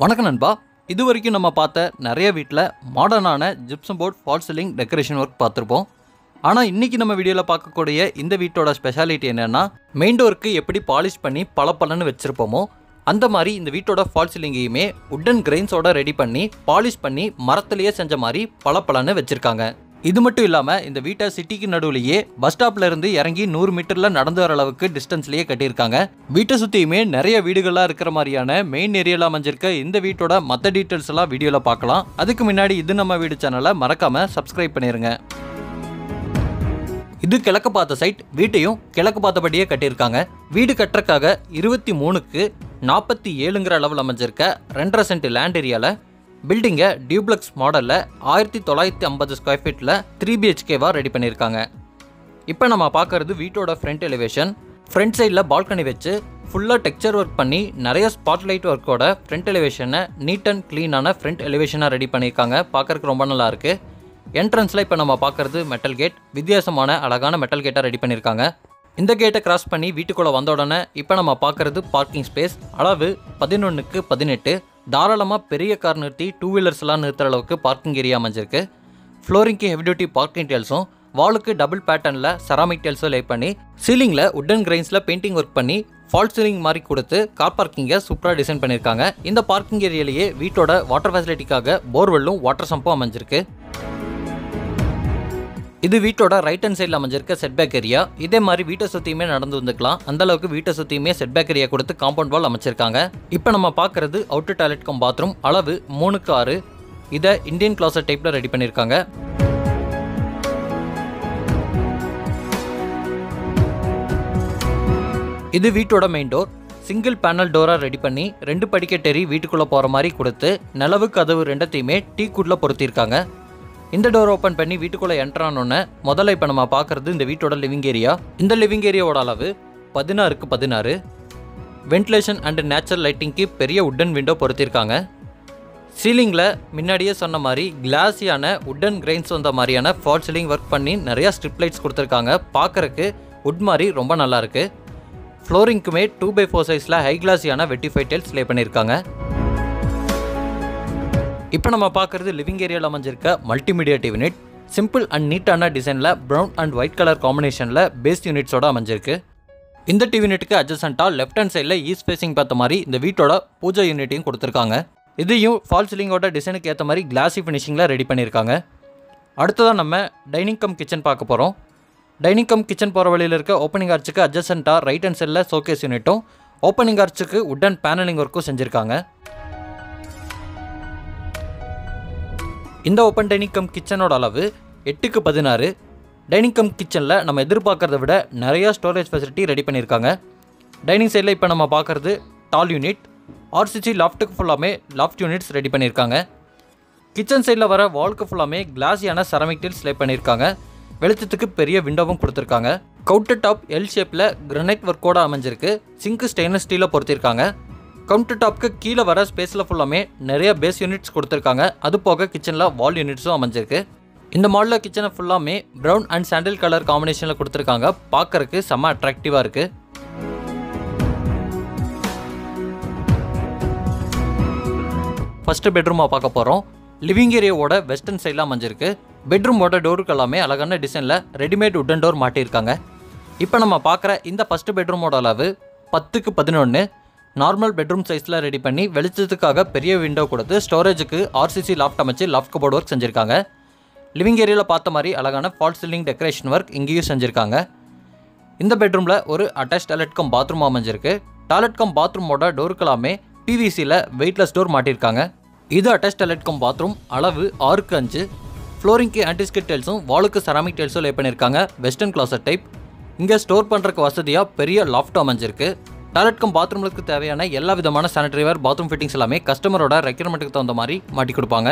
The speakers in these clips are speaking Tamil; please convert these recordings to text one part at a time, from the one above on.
வணக்கம் நண்பா, இது வரைக்கும் நம்ம பார்த்த நிறைய வீட்டில் மாடர்னான gypsum board false ceiling decoration work பார்த்துருப்போம். ஆனால் இன்றைக்கி நம்ம வீடியோவில் பார்க்கக்கூடிய இந்த வீட்டோட ஸ்பெஷாலிட்டி என்னென்னா, மெயின் டோருக்கு எப்படி பாலிஷ் பண்ணி பளபளன்னு வச்சுருப்போமோ அந்த மாதிரி இந்த வீட்டோட ஃபால் சீலிங்கையுமே உட்டன் கிரெயின்ஸோட ரெடி பண்ணி பாலிஷ் பண்ணி மரத்துலேயே செஞ்ச மாதிரி பளபளன்னு வச்சுருக்காங்க. இது மட்டும் இல்லாமல் இந்த வீட்டை சிட்டிக்கு நடுவுலையே பஸ் ஸ்டாப்லேருந்து இறங்கி 100 மீட்டரில் நடந்து வர அளவுக்கு டிஸ்டன்ஸ்லேயே கட்டியிருக்காங்க. வீட்டை சுற்றியுமே நிறைய வீடுகளாக இருக்கிற மாதிரியான மெயின் ஏரியாவில் அமைஞ்சிருக்க இந்த வீட்டோட மற்ற டீட்டெயில்ஸ் எல்லாம் வீடியோவில் பார்க்கலாம். அதுக்கு முன்னாடி இது நம்ம வீடு சேனலை மறக்காமல் சப்ஸ்கிரைப் பண்ணிடுங்க. இது கிழக்கு பார்த்த சைட். வீட்டையும் கிழக்கு பார்த்தபடியே கட்டியிருக்காங்க. வீடு கட்டுறக்காக 23:47 அளவில் அமைஞ்சிருக்க 2.5 சென்ட் லேண்ட் ஏரியாவில் பில்டிங்கை டியூப்ளக்ஸ் மாடலில் 1950 ஸ்கொயர் ஃபீட்டில் 3 BHKவாக ரெடி பண்ணியிருக்காங்க. இப்போ நம்ம பார்க்குறது வீட்டோட ஃப்ரண்ட் எலிவேஷன். ஃப்ரண்ட் சைடில் பால்கனி வச்சு ஃபுல்லாக டெக்ஸ்சர் ஒர்க் பண்ணி நிறைய ஸ்பாட்லைட் ஒர்க்கோட ஃப்ரண்ட் எலிவேஷனை நீட் அண்ட் க்ளீனான ஃப்ரண்ட் எலிவேஷனாக ரெடி பண்ணியிருக்காங்க. பார்க்குறதுக்கு ரொம்ப நல்லா இருக்குது. என்ட்ரன்ஸில் இப்போ நம்ம பார்க்குறது மெட்டல் கேட். வித்தியாசமான அழகான மெட்டல் கேட்டாக ரெடி பண்ணியிருக்காங்க. இந்த கேட்டை கிராஸ் பண்ணி வீட்டுக்குள்ளே வந்த உடனே இப்போ நம்ம பார்க்குறது பார்க்கிங் ஸ்பேஸ். அளவு 11x18. தாராளமாக பெரிய கார் நிறுத்தி 2 வீலர்ஸ்லாம் நிறுத்துகிற அளவுக்கு பார்க்கிங் ஏரியா அமைஞ்சிருக்கு. ஃப்ளோரிங்க்கு ஹெவி டியூட்டி பார்க்கிங் டெயில்ஸும் வாலுக்கு டபுள் பேட்டர்னில் செராமிக் டெயில்ஸும் லே பண்ணி சீலிங்கில் உட்டன் கிரெயின்ஸில் பெயிண்டிங் ஒர்க் பண்ணி ஃபால் சீலிங் மாதிரி கொடுத்து கார் பார்க்கிங்கை சூப்பராக டிசைன் பண்ணியிருக்காங்க. இந்த பார்க்கிங் ஏரியாலேயே வீட்டோட வாட்டர் ஃபெசிலிட்டிக்காக போர்வெல்லும் வாட்டர் சம்பும் அமைஞ்சிருக்கு. இது வீட்டோட ரைட் ஹேண்ட் சைடில் அமைஞ்சிருக்க செட்பேக் ஏரியா. இதே மாதிரி வீட்டை சுற்றியுமே நடந்து வந்துக்கலாம். அந்தளவுக்கு வீட்டை சுற்றியுமே செட்பேக் ஏரியா கொடுத்து காம்பவுண்ட் வால் அமைச்சிருக்காங்க. இப்போ நம்ம பார்க்குறது அவுட்டர் டாய்லெட் கம் பாத்ரூம். அளவு 3x6. இதை இந்தியன் கிளாசட் டைப்பில் ரெடி பண்ணியிருக்காங்க. இது வீட்டோட மெயின் டோர். சிங்கிள் பேனல் டோராக ரெடி பண்ணி 2 படிக்கட்டேறி வீட்டுக்குள்ளே போகிற மாதிரி கொடுத்து நிலவு கதவு 2த்தையுமே டீக்குட்டில் பொருத்தியிருக்காங்க. இந்த டோர் ஓப்பன் பண்ணி வீட்டுக்குள்ளே என்ட்ரானோன்னு முதல்ல இப்போ நம்ம பார்க்குறது இந்த வீட்டோட லிவிங் ஏரியா. இந்த லிவிங் ஏரியாவோட அளவு 16x16. வென்டிலேஷன் அண்ட் நேச்சுரல் லைட்டிங்க்கு பெரிய உட்டன் விண்டோ பொருத்தியிருக்காங்க. சீலிங்கில் முன்னாடியே சொன்ன மாதிரி கிளாஸியான உட்டன் கிரெயின்ஸ் வந்த மாதிரியான ஃபால் சீலிங் ஒர்க் பண்ணி நிறையா ஸ்ட்ரிப் லைட்ஸ் கொடுத்துருக்காங்க. பார்க்குறக்கு உட் மாதிரி ரொம்ப நல்லாயிருக்கு. ஃப்ளோரிங்க்குமே 2x4 சைஸில் ஹை கிளாஸியான வெட்டிஃபைட் டைல்ஸ் லே பண்ணியிருக்காங்க. இப்போ நம்ம பார்க்குறது லிவிங் ஏரியாவில் அமைஞ்சிருக்க multimedia TV unit. Simple and நீட்டான டிசைனில் ப்ரௌன் அண்ட் ஒயிட் கலர் காம்பினேஷனில் பேஸ் யூனிட்ஸோடு அமைஞ்சிருக்கு. இந்த டிவி யூனிட்டுக்கு அட்ஜஸ்டண்ட்டாக லெஃப்ட் ஹேண்ட் சைடில் ஈஸ்ட் ஃபேஸிங் பார்த்த மாதிரி இந்த வீட்டோட பூஜை யூனிட்டையும் கொடுத்துருக்காங்க. இதையும் ஃபால் சீலிங்கோட டிசைனுக்கு ஏற்ற மாதிரி கிளாஸி ஃபினிஷிங்கில் ரெடி பண்ணியிருக்காங்க. அடுத்ததான் நம்ம டைனிங் கம் கிச்சன் பார்க்க போகிறோம். டைனிங் கம் கிச்சன் போகிற வழியில் இருக்க ஓப்பனிங் ஆர்ச்சுக்கு அட்ஜஸ்டண்ட்டாக ரைட் ஹேண்ட் சைடில் ஷோகேஸ் யூனிட்டும் ஓப்பனிங் ஆர்ச்சுக்கு உட்டன் பேனலிங் ஒர்க்கும் செஞ்சுருக்காங்க. இந்த ஓப்பன் டைனிங் கம் கிச்சனோட அளவு 8x16. டைனிங் கம் கிச்சனில் நம்ம எதிர்பார்க்கறத விட நிறையா ஸ்டோரேஜ் ஃபெசிலிட்டி ரெடி பண்ணியிருக்காங்க. டைனிங் சைடில் இப்போ நம்ம பார்க்குறது டால் யூனிட். ஆர்சிசி லாஃப்ட்டுக்கு ஃபுல்லாமே லாஃப்ட் யூனிட்ஸ் ரெடி பண்ணியிருக்காங்க. கிச்சன் சைடில் வர வால்க்கு ஃபுல்லாமே கிளாஸியான செராமிக் டீல்ஸ் லே பண்ணியிருக்காங்க. வெளிச்சத்துக்கு பெரிய விண்டோவும் கொடுத்துருக்காங்க. கவுண்டர் டாப் எல் ஷேப்பில் கிரானைட் ஒர்க்கோடு அமைஞ்சிருக்கு. சிங்க்கு ஸ்டெயின்லெஸ் ஸ்டீலில் பொறுத்திருக்காங்க. கவுண்டர் டாப்க்கு கீழே வர ஸ்பேஸில் ஃபுல்லாமே நிறைய பேஸ் யூனிட்ஸ் கொடுத்துருக்காங்க. அது போக கிச்சனில் வால் யூனிட்ஸும் அமைஞ்சிருக்கு. இந்த மாடலில் கிச்சனை ஃபுல்லாமே ப்ரௌன் அண்ட் சாண்டில் கலர் காம்பினேஷனில் கொடுத்துருக்காங்க. பார்க்குறக்கு செம்ம அட்ராக்டிவாக இருக்குது. ஃபஸ்ட்டு பெட்ரூமாக பார்க்க போகிறோம். லிவிங் ஏரியாவோட வெஸ்டர்ன் சைடில் அமைஞ்சிருக்கு. பெட்ரூமோட டோருக்கு எல்லாமே அழகான டிசைனில் ரெடிமேட் உட்டன் டோர் மாட்டியிருக்காங்க. இப்போ நம்ம பார்க்குற இந்த ஃபஸ்ட்டு பெட்ரூமோட அளவு 10x11. நார்மல் பெட்ரூம் சைஸில் ரெடி பண்ணி வெளிச்சத்துக்காக பெரிய விண்டோ கொடுத்து ஸ்டோரேஜுக்கு ஆர்சிசி லாஃப்ட் அமைச்சு லாஃப்ட் கபோர்ட் ஒர்க் செஞ்சுருக்காங்க. லிவிங் ஏரியாவில் பார்த்த மாதிரி அழகான ஃபால் சீலிங் டெக்கரேஷன் ஒர்க் இங்கேயும் செஞ்சுருக்காங்க. இந்த பெட்ரூமில் ஒரு அட்டாச் டாய்லெட் கம் பாத்ரூம் அமைஞ்சிருக்கு. டாய்லெட் கம் பாத்ரூமோட டோருக்கெல்லாமே பிவிசியில் வெயிட்லெஸ் டோர் மாட்டியிருக்காங்க. இது அட்டாச் டாய்லெட் கம் பாத்ரூம். அளவு 6x5. ஃப்ளோரிங்க்கு ஆன்டிஸ்கிட் டைல்ஸும் வாலுக்கு செராமிக் டைல்ஸும் லே பண்ணியிருக்காங்க. Western closet type. இங்கே ஸ்டோர் பண்ணுறக்கு வசதியாக பெரிய லாஃப்ட் அமைஞ்சிருக்கு. டாய்லெட் கம் பாத்ரூம்களுக்கு தேவையான எல்லா விதமான சானிட்டரிவேர் பாத்ரூம் ஃபிட்டிங்ஸ் எல்லாமே கஸ்டமரோட ரெக்யர்மெண்ட்டுக்கு தகுந்த மாதிரி மாட்டி கொடுப்பாங்க.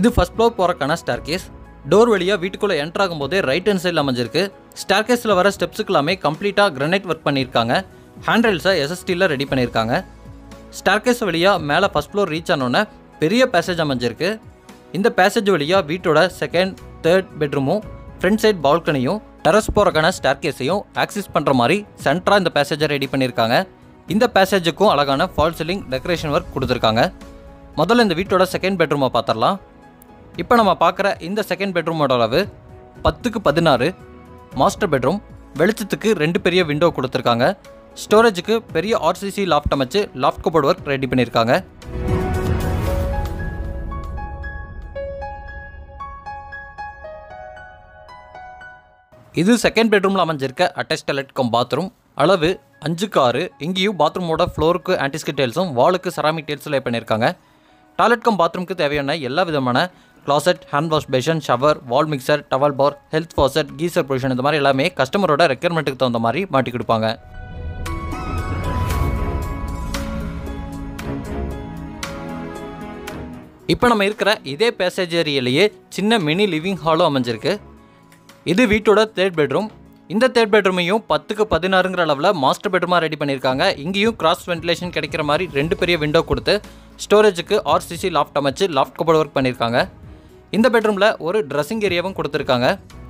இது ஃபர்ஸ்ட் ஃப்ளோர் போகிறக்கான ஸ்டார் கேஸ். டோர் வழியாக வீட்டுக்குள்ளே என்டர் ஆகும்போதே ரைட் ஹேண்ட் சைடில் அமைஞ்சிருக்கு. ஸ்டார் கேஸில் வர ஸ்டெப்ஸுக்கு எல்லாமே கம்ப்ளீட்டாக கிரானைட் ஒர்க் பண்ணியிருக்காங்க. ஹேண்ட் ரெயில்ஸை எஸ்எஸ்டியில் ரெடி பண்ணியிருக்காங்க. ஸ்டார் கேஸ் வழியாக மேலே ஃபர்ஸ்ட் ஃப்ளோர் ரீச் ஆனோன்னே பெரிய பேசேஜ் அமைஞ்சிருக்கு. இந்த பேசேஜ் வழியாக வீட்டோட செகண்ட் தேர்ட் பெட்ரூமும் ஃப்ரண்ட் சைட் பால்கனியும் டெரஸ் போகிறக்கான ஸ்டேர்கேஸையும் ஆக்சஸ் பண்ணுற மாதிரி சென்டராக இந்த பேசேஜை ரெடி பண்ணியிருக்காங்க. இந்த பேசேஜுக்கும் அழகான ஃபால் சீலிங் டெக்கரேஷன் ஒர்க் கொடுத்துருக்காங்க. முதல்ல இந்த வீட்டோட செகண்ட் பெட்ரூமை பார்த்துடலாம். இப்போ நம்ம பார்க்குற இந்த செகண்ட் பெட்ரூமோட அளவு 10x16 மாஸ்டர் பெட்ரூம். வெளிச்சத்துக்கு 2 பெரிய விண்டோ கொடுத்துருக்காங்க. ஸ்டோரேஜுக்கு பெரிய ஆர்சிசி லாஃப்ட் அமைச்சு லாஃப்ட் கபோர்ட் ஒர்க் ரெடி பண்ணியிருக்காங்க. இது செகண்ட் பெட்ரூமில் அமைஞ்சிருக்க அட்டாச் டாய்லெட் கம் பாத்ரூம். அளவு 5x6. இங்கேயும் பாத்ரூமோட ஃப்ளோருக்கு ஆன்டிஸ்கிட் டைல்ஸும் வாலுக்கு செராமிக் டைல்ஸும் லே பண்ணியிருக்காங்க. டாய்லெட் கம் பாத்ரூமுக்கு தேவையான எல்லா விதமான closet, hand wash basin, shower, wall mixer, towel bar, health faucet, geyser position, இந்த மாதிரி எல்லாமே கஸ்டமரோட ரெக்யர்மெண்ட்டுக்கு தகுந்த மாதிரி மாட்டி கொடுப்பாங்க. இப்போ நம்ம இருக்கிற இதே பேசேஜ் ஏரியிலேயே சின்ன மினி லிவிங் ஹாலும் அமைஞ்சிருக்கு. இது வீட்டோட தேர்ட் பெட்ரூம். இந்த தேர்ட் பெட்ரூமையும் 10x16ங்கிற அளவில் மாஸ்டர் பெட்ரூமாக ரெடி பண்ணியிருக்காங்க. இங்கேயும் கிராஸ் வென்டிலேஷன் கிடைக்கிற மாதிரி 2 பெரிய விண்டோ கொடுத்து ஸ்டோரேஜுக்கு ஆர்சிசி லாஃப்ட் அமைச்சு லாஃப்ட் கபோர்ட் ஒர்க் பண்ணியிருக்காங்க. இந்த பெட்ரூமில் ஒரு ட்ரெஸ்ஸிங் ஏரியாவும் கொடுத்துருக்காங்க.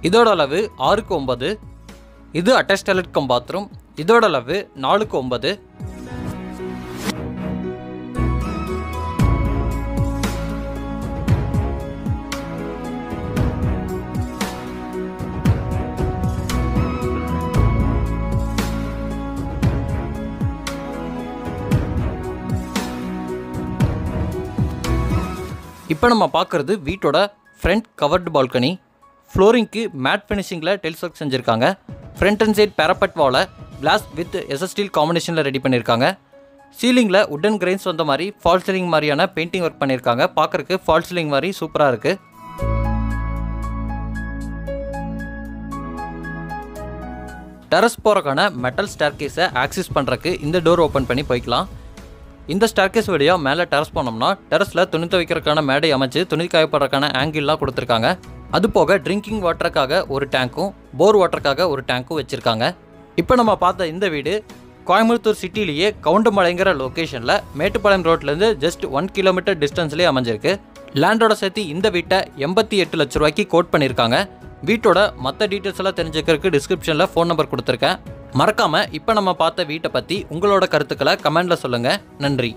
இதோட அளவு 6x9. இது அட்டாச் டாய்லெட் கம் பாத்ரூம். இதோட அளவு 4x9. இப்போ நம்ம பார்க்குறது வீட்டோட ஃப்ரண்ட் கவர்டு பால்கனி. ஃப்ளோரிங்க்கு மேட் ஃபினிஷிங்கில் டெல்ஸ் ஒர்க் செஞ்சுருக்காங்க. ஃப்ரண்ட் அண்ட் சைட் பேரப்பட் வாலை கிளாஸ் வித் எஸ்எஸ்டீல் காம்பினேஷனில் ரெடி பண்ணியிருக்காங்க. சீலிங்கில் உட்டன் கிரெயின்ஸ் வந்த மாதிரி ஃபால் சீலிங் மாதிரியான பெயிண்டிங் ஒர்க் பண்ணியிருக்காங்க. பார்க்குறக்கு ஃபால் சீலிங் மாதிரி சூப்பராக இருக்குது. டெரஸ் போகிறக்கான மெட்டல் ஸ்டேர்கேஸை ஆக்சஸ் பண்ணுறக்கு இந்த டோர் ஓப்பன் பண்ணி போய்க்கலாம். இந்த ஸ்டார்கேஸ் வழியா மேலே டெரஸ் போனோம்னா டெரஸில் துணி துவைக்கிறதுக்கான மேடை அமைச்சு துணி காயப்படுறதுக்கான ஆங்கிள்லாம் கொடுத்துருக்காங்க. அது போக ட்ரிங்கிங் வாட்டருக்காக ஒரு டேங்க்கும் போர் வாட்டருக்காக ஒரு டேங்க்கும் வச்சுருக்காங்க. இப்போ நம்ம பார்த்த இந்த வீடு கோயம்புத்தூர் சிட்டிலேயே கவுண்டமலைங்கிற லொக்கேஷனில் மேட்டுப்பாளையம் ரோட்லேருந்து ஜஸ்ட் 1 கிலோமீட்டர் டிஸ்டன்ஸ்லேயே அமைஞ்சிருக்கு. லேண்டோட சேர்த்து இந்த வீட்டை 88 லட்ச ரூபாய்க்கு கோட் பண்ணியிருக்காங்க. வீட்டோட மற்ற டீட்டெயில்ஸ் எல்லாம் தெரிஞ்சுக்கிறதுக்கு டிஸ்கிரிப்ஷனில் ஃபோன் நம்பர் கொடுத்துருக்கேன். மறக்காமல் இப்போ நம்ம பார்த்த வீட்டை பற்றி உங்களோட கருத்துக்களை கமெண்டில் சொல்லுங்கள். நன்றி.